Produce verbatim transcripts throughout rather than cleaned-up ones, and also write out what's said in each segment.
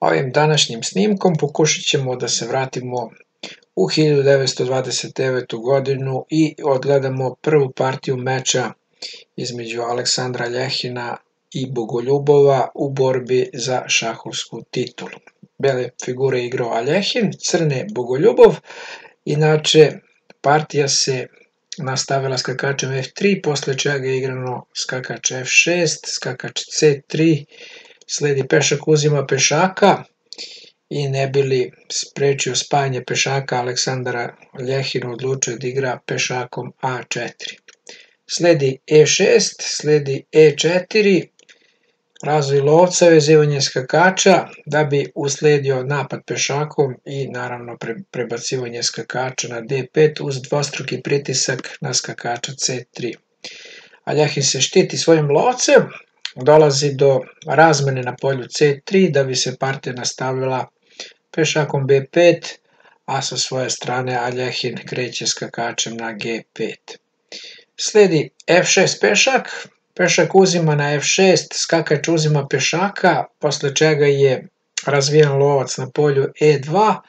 Ovim današnjim snimkom pokušat ćemo da se vratimo u hiljadu devetsto dvadeset devete. godinu i odgledamo prvu partiju meča između Aleksandra Aljehina i Bogoljubova u borbi za šahovsku titulu. Bele figure igrao Aljehin, crne Bogoljubov. Inače, partija se nastavila skakačem ef tri, posle čega je igrano skakač ef šest, skakač ce tri, sledi pešak uzima pešaka i ne bi li sprečio spajanje pešaka, Aleksandar Aljehin odlučio da igra pešakom a četiri. Sledi e šest, sledi e četiri, razvoj lovca, vezivanje skakača da bi usledio napad pešakom i naravno prebacivanje skakača na de pet uz dvostruki pritisak na skakača ce tri. Aljehin se štiti svojim lovcem, dolazi do razmene na polju ce tri da bi se partija nastavila pešakom be pet, a sa svoje strane Aljehin kreće skakačem na ge pet. Sledi ef šest pešak, pešak uzima na ef šest, skakač uzima pešaka, posle čega je razvijen lovac na polju e dva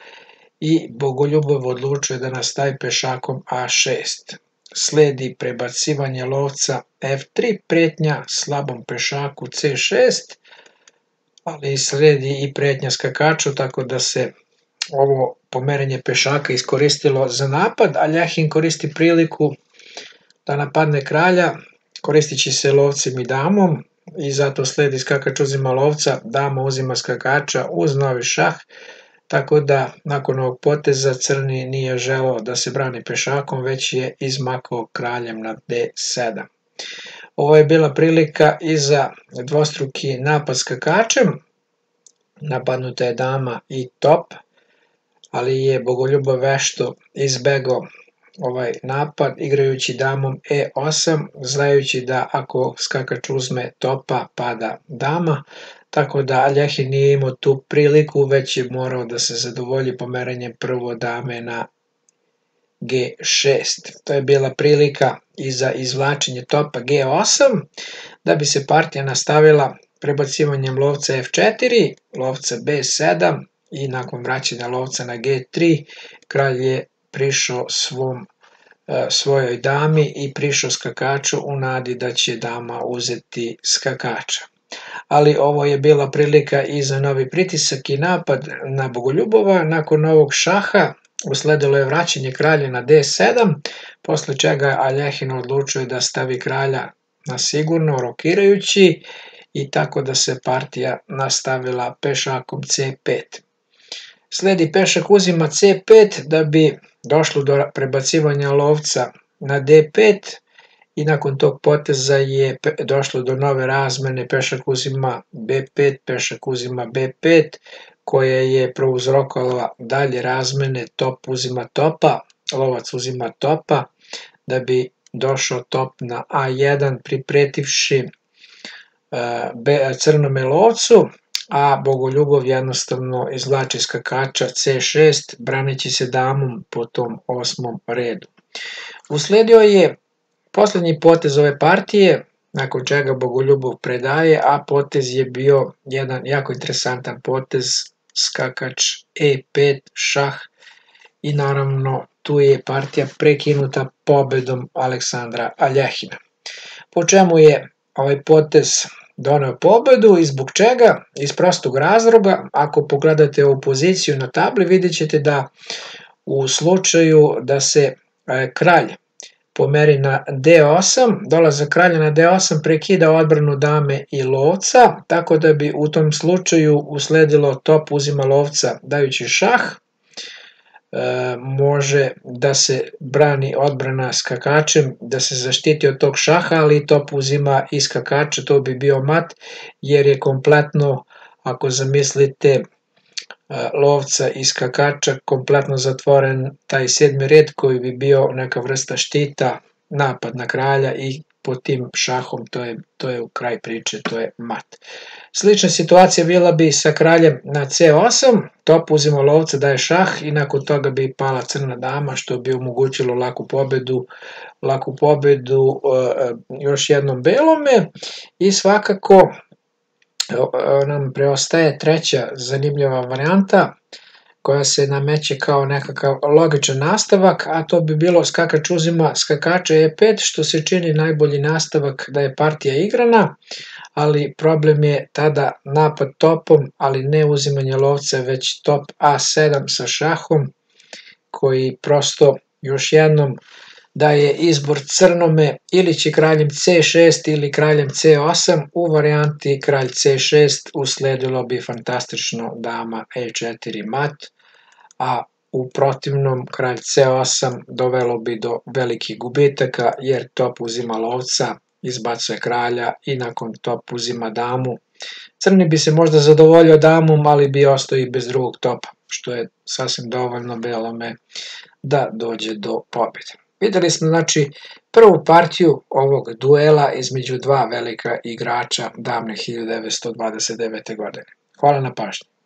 i Bogoljubov odlučuje da nastavi pešakom a šest. Sledi prebacivanje lovca ef tri, pretnja slabom pešaku ce šest, ali sledi i pretnja skakaču, tako da se ovo pomerenje pešaka iskoristilo za napad. Aljehin koristi priliku da napadne kralja, koristići se lovcem i damom, i zato sledi skakač uzima lovca, dama uzima skakača uz novi šah, tako da nakon ovog poteza crni nije želeo da se brani pešakom, već je izmakao kraljem na de sedam. Ovo je bila prilika i za dvostruki napad skakačem, napadnuta je dama i top, ali je Bogoljubov vešto izbegao ovaj napad igrajući damom e osam, znajući da ako skakač uzme topa pada dama, tako da Aljehin nije imao tu priliku, već je morao da se zadovolji pomeranjem prvo dame na ge šest. To je bila prilika i za izvlačenje topa ge osam, da bi se partija nastavila prebacivanjem lovca ef četiri, lovca be sedam i nakon vraćanja lovca na ge tri kralj je prišao svojoj dami i prišao skakaču u nadi da će dama uzeti skakača. Ali ovo je bila prilika i za novi pritisak i napad na Bogoljubova. Nakon ovog šaha usledilo je vraćanje kralja na de sedam, posle čega Aljehin odlučuje da stavi kralja na sigurno, rokirajući, i tako da se partija nastavila pešakom ce pet. Sledi pešak uzima ce pet da bi došlo do prebacivanja lovca na de pet i nakon tog poteza je došlo do nove razmene, pešak uzima be pet, pešak uzima be pet, koja je prouzrokovala dalje razmene, top uzima topa, lovac uzima topa, da bi došao top na a jedan pripretivši crnome lovcu, a Bogoljubov jednostavno izvlači skakača ce šest, braneći se damom po tom osmom redu. Usledio je poslednji potez ove partije, nakon čega Bogoljubov predaje, a potez je bio jedan jako interesantan potez, skakač e pet šah, i naravno tu je partija prekinuta pobedom Aleksandra Aljehina. Po čemu je ovaj potez doneo pobedu i zbog čega? Iz prostog razloga, ako pogledate ovu poziciju na tabli, vidjet ćete da u slučaju da se kralj pomeri na de osam, dolazak kralja na de osam prekida odbranu dame i lovca, tako da bi u tom slučaju usledilo top uzima lovca dajući šah, može da se brani odbrana skakačem, da se zaštiti od tog šaha, ali top uzima i skakača, to bi bio mat, jer je kompletno, ako zamislite lovca i skakača, kompletno zatvoren taj sedmi red koji bi bio neka vrsta štita, napad na kralja i po tim šahom to je u kraj priče, to je mat. Slična situacija bila bi sa kraljem na ce osam, top uzima lovca daje šah i nakon toga bi pala crna dama, što bi omogućilo laku pobedu, laku pobedu još jednom belome, i svakako nam preostaje treća zanimljiva varijanta koja se nameće kao nekakav logičan nastavak, a to bi bilo skakač uzima skakača e pet, što se čini najbolji nastavak da je partija igrana, ali problem je tada napad topom, ali ne uzimanje lovca, već top a sedam sa šahom, koji prosto još jednom daje izbor crnome ili će kraljem c šest ili kraljem c osam, u varijanti kralj c šest usledilo bi fantastično dama e četiri mat, a u protivnom kralj c osam dovelo bi do velikih gubitaka jer top uzima lovca, izbacuje kralja i nakon top uzima damu. Crni bi se možda zadovoljio damom, ali bi ostao i bez drugog topa, što je sasvim dovoljno belome da dođe do pobjede. Videli smo znači prvu partiju ovog duela između dva velika igrača davne hiljadu devetsto dvadeset devete. godine. Hvala na pažnji.